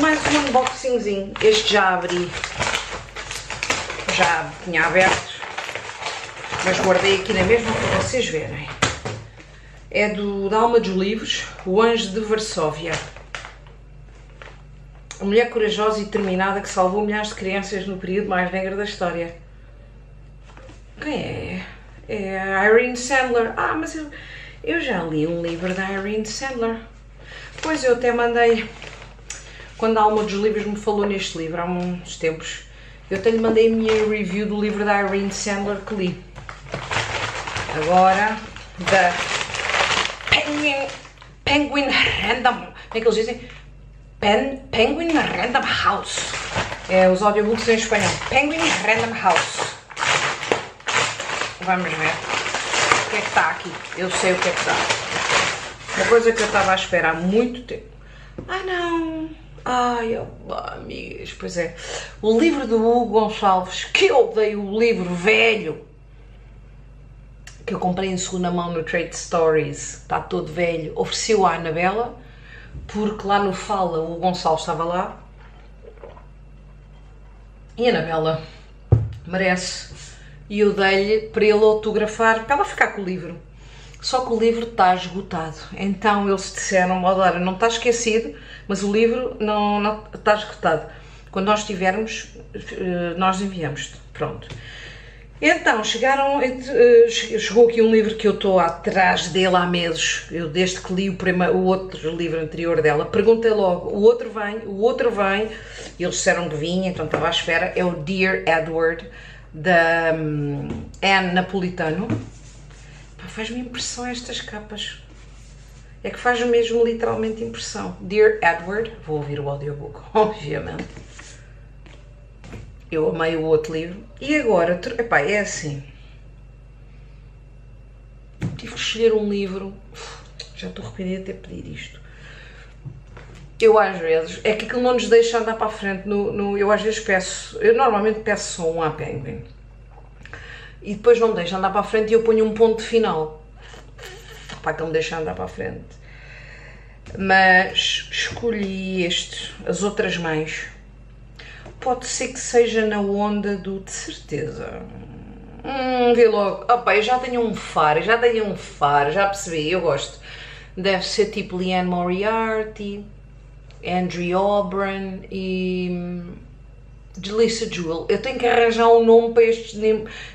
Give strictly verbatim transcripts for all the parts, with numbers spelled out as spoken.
mais um unboxingzinho. Este já abri, já tinha aberto, mas guardei aqui na mesma para vocês verem. É do da Alma dos Livros, O Anjo de Varsóvia. A mulher corajosa e determinada que salvou milhares de crianças no período mais negro da história. Quem é? É a Irene Sandler. Ah, mas eu, eu já li um livro da Irene Sandler. Pois, eu até mandei, quando a Alma dos Livros me falou neste livro há uns tempos, eu até lhe mandei a minha review do livro da Irene Sandler que li. Agora, da Penguin, Penguin Random, como é que eles dizem? Pen, Penguin Random House. É os audiobooks em espanhol. Penguin Random House. Vamos ver o que é que está aqui. Eu sei o que é que está. Uma coisa que eu estava a esperar há muito tempo. Ah, não. Ai, eu, amigas, pois é. O livro do Hugo Gonçalves, que eu dei o livro velho, que eu comprei em segunda mão no Trade Stories, está todo velho, ofereci-o à Anabela, porque lá no Fala o Gonçalves estava lá, e a Anabela merece, e eu dei-lhe para ele autografar, para ela ficar com o livro, só que o livro está esgotado. Então eles disseram, olha, não está esquecido, mas o livro não, não está esgotado, quando nós tivermos, nós enviamos, pronto. Então, chegaram, chegou aqui um livro que eu estou atrás dele há meses. Eu, desde que li o, primeiro, o outro livro anterior dela, perguntei logo, o outro vem, o outro vem, e eles disseram que vinha, então estava à espera. É o Dear Edward, da um, Anne Napolitano. Faz-me impressão estas capas. É que faz mesmo literalmente impressão. Dear Edward, vou ouvir o audiobook, obviamente. Eu amei o outro livro. E agora, epá, é assim. Tive que escolher um livro. Já estou arrependida de ter pedido isto. Eu às vezes, é que aquilo não nos deixa andar para a frente. No, no, eu às vezes peço, eu normalmente peço só um à Penguin. E depois não me deixa andar para a frente e eu ponho um ponto final. Para que ele me deixe andar para a frente. Mas escolhi este, As Outras Mães. Pode ser que seja na onda do de certeza. Hum, vê logo. Opa, eu já tenho um faro, já tenho um faro, já percebi, eu gosto. Deve ser tipo Leanne Moriarty, Andrew Auburn e de Lisa Jewel. Eu tenho que arranjar um nome para estes,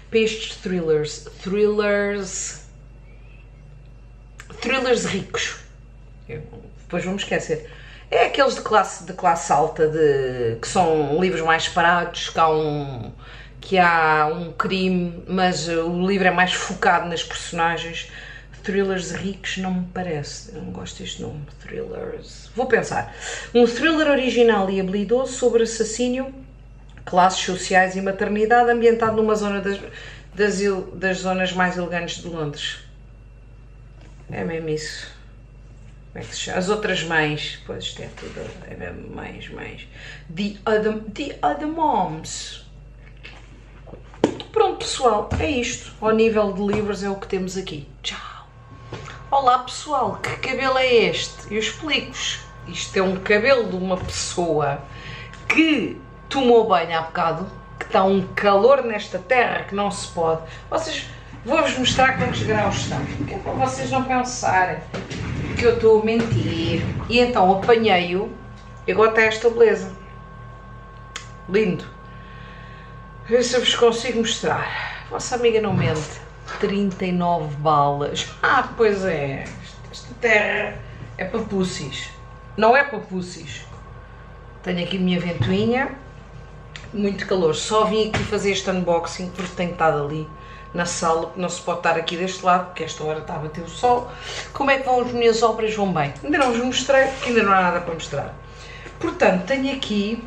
para estes thrillers. Thrillers. Thrillers ricos. Eu, depois vou-me esquecer. É aqueles de classe, de classe alta, de, que são livros mais parados, que há, um, que há um crime, mas o livro é mais focado nas personagens. Thrillers ricos não me parece, eu não gosto deste nome, thrillers... Vou pensar. Um thriller original e habilidoso sobre assassínio, classes sociais e maternidade, ambientado numa zona das, das, das zonas mais elegantes de Londres. É mesmo isso. Como é que se chama? As Outras Mães. Pois, isto é tudo. É mesmo mães, mães. The Other, the other Moms. Pronto, pessoal. É isto. Ao nível de livros é o que temos aqui. Tchau. Olá, pessoal. Que cabelo é este? Eu explico-vos. Isto é um cabelo de uma pessoa que tomou banho há bocado, que está um calor nesta terra que não se pode. Vocês, vou-vos mostrar quantos graus estão. É para vocês não pensarem que eu estou a mentir. E então apanhei-o e agora está esta beleza. Lindo. Ver se eu vos consigo mostrar. Vossa amiga não mente. trinta e nove balas. Ah, pois é. Esta terra é para pussies. Não é para pussies. Tenho aqui a minha ventoinha. Muito calor. Só vim aqui fazer este unboxing porque tenho estado ali na sala, não se pode estar aqui deste lado, porque esta hora está a bater o sol. Como é que vão as minhas obras? Vão bem. Ainda não vos mostrei, porque ainda não há nada para mostrar. Portanto, tenho aqui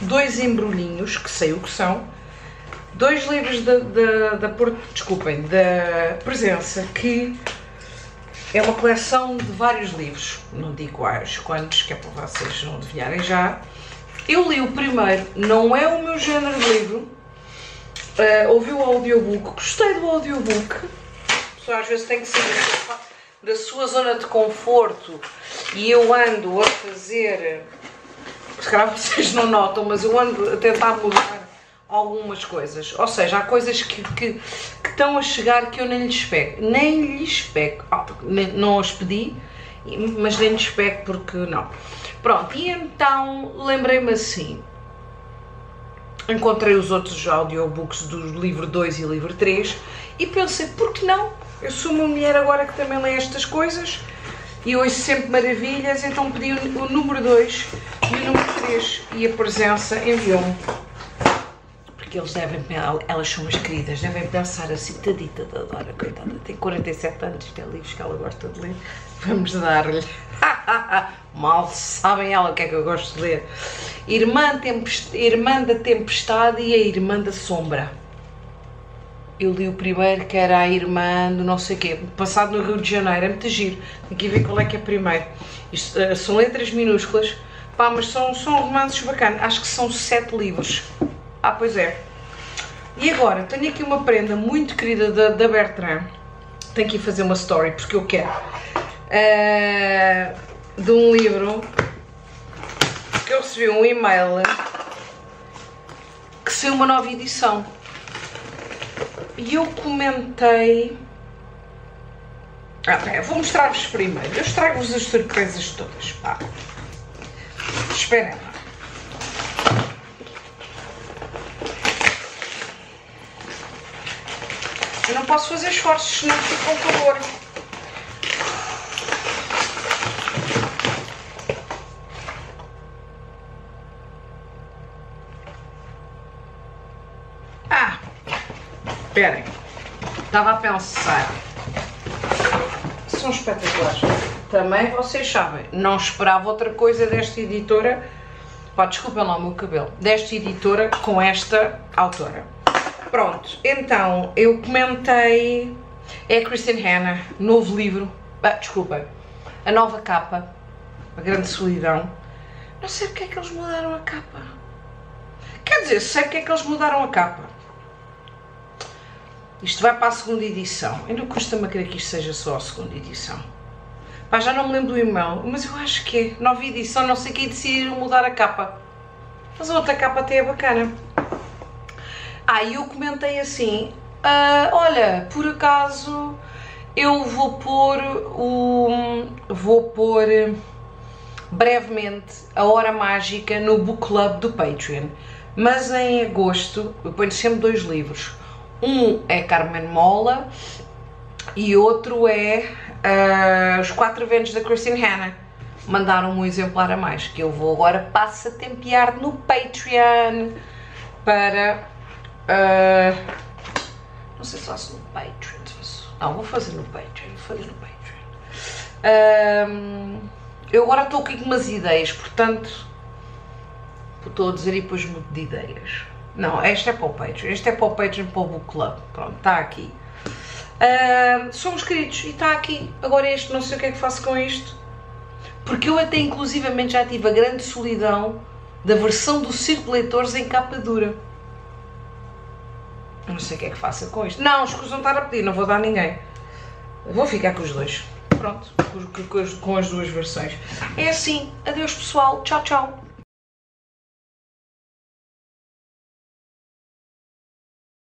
dois embrulhinhos, que sei o que são, dois livros da, da, da, desculpem, da Presença, que é uma coleção de vários livros, não digo quais, quantos, que é para vocês não adivinharem já. Eu li o primeiro, não é o meu género de livro. Uh, ouvi o audiobook, gostei do audiobook. A pessoa às vezes tem que sair da sua zona de conforto e eu ando a fazer se calhar vocês não notam, mas eu ando a tentar mudar algumas coisas. Ou seja, há coisas que, que, que estão a chegar que eu nem lhes pego. Nem lhes pego. Ah, nem, não os pedi, mas nem lhes pego porque não. Pronto, e então lembrei-me assim. Encontrei os outros audiobooks do livro dois e livro três e pensei, por que não? Eu sou uma mulher agora que também lê estas coisas e ouço sempre maravilhas, então pedi o número dois e o número três e a Presença enviou-me. Porque eles devem, elas são as queridas, devem pensar assim, tadita da Dora, coitada, tem quarenta e sete anos, isto é livros que ela gosta de ler, vamos dar-lhe. Mal sabem ela o que é que eu gosto de ler. Irmã, Tempest... Irmã da Tempestade e a Irmã da Sombra. Eu li o primeiro que era a Irmã do não sei quê, passado no Rio de Janeiro, é muito giro. Tem que ver qual é que é primeiro. Isto, uh, são letras minúsculas, pá, mas são, são romances bacanas. Acho que são sete livros. Ah, pois é. E agora, tenho aqui uma prenda muito querida da, da Bertrand. Tenho que ir fazer uma story, porque eu quero. Uh... de um livro que eu recebi um e-mail que saiu uma nova edição e eu comentei... Ah, bem, eu vou mostrar-vos primeiro, eu estrago-vos as surpresas todas, pá. Esperem lá. Eu não posso fazer esforços, senão fico com calor. Esperem, estava a pensar, são espetaculares, também vocês sabem, não esperava outra coisa desta editora, pá, desculpem lá o meu cabelo, desta editora com esta autora. Pronto, então, eu comentei, é a Kristin Hannah, novo livro, ah, desculpem, a nova capa, A Grande Solidão, não sei porque é que eles mudaram a capa, quer dizer, sei porque é que eles mudaram a capa. Isto vai para a segunda edição. Ainda custa-me a crer que isto seja só a segunda edição. Pá, já não me lembro do e-mail, mas eu acho que é. Nova edição, não sei quem decidiu mudar a capa. Mas a outra capa até é bacana. Ah, e eu comentei assim, ah, olha, por acaso eu vou pôr o... vou pôr brevemente A Hora Mágica no Book Club do Patreon. Mas em agosto, eu ponho sempre dois livros. Um é Carmen Mola e outro é uh, Os Quatro Ventos da Kristin Hannah. Mandaram um exemplar a mais, que eu vou agora passatempear no Patreon para... Uh, não sei se faço no Patreon, se faço... Não, vou fazer no Patreon, vou fazer no Patreon. Um, eu agora estou aqui com umas ideias, portanto... Estou a dizer e depois mudo de ideias. Não, este é para o Patreon, este é para o Patreon, para o Book Club, pronto, está aqui. Uh, somos queridos e está aqui, agora este, não sei o que é que faço com isto. Porque eu até inclusivamente já tive A Grande Solidão da versão do Círculo de Leitores em capa dura. Não sei o que é que faço com isto. Não, escusam estar a pedir, não vou dar a ninguém. Vou ficar com os dois, pronto, com, com, com as duas versões. É assim, adeus pessoal, tchau, tchau.